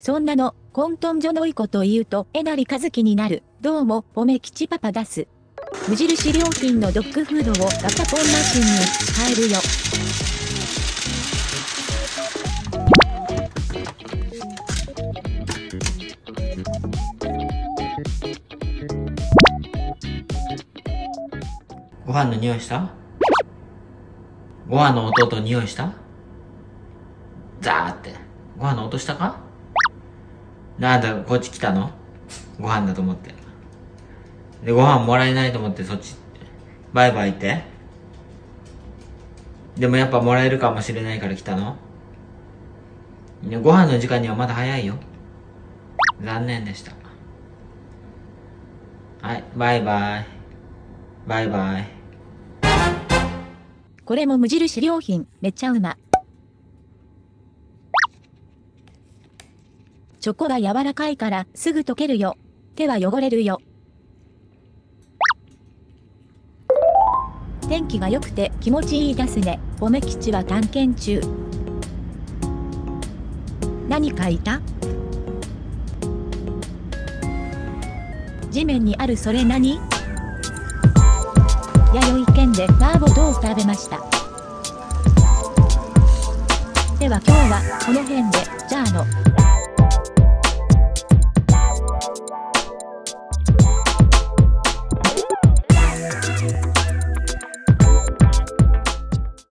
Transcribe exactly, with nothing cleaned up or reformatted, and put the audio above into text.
そんなの、混沌じょのいこと言うと、えなりかずきになる。どうも、おめきちパパ出す。無印良品のドッグフードをガシャポンマシンに変えるよ。ご飯の匂いした？ご飯の音と匂いした？ザーって。ご飯の音したか？なんだ、こっち来たの？ご飯だと思って。で、ご飯もらえないと思ってそっち、バイバイって。でもやっぱもらえるかもしれないから来たの？ご飯の時間にはまだ早いよ。残念でした。はい、バイバイ。バイバイ。これも無印良品、めっちゃうま。チョコは柔らかいからすぐ溶けるよ。手は汚れるよ。天気が良くて気持ちいいですね。おめきちは探検中。何かいた？地面にあるそれ何？弥生県で麻婆豆腐食べました。では今日はこの辺で、じゃあの。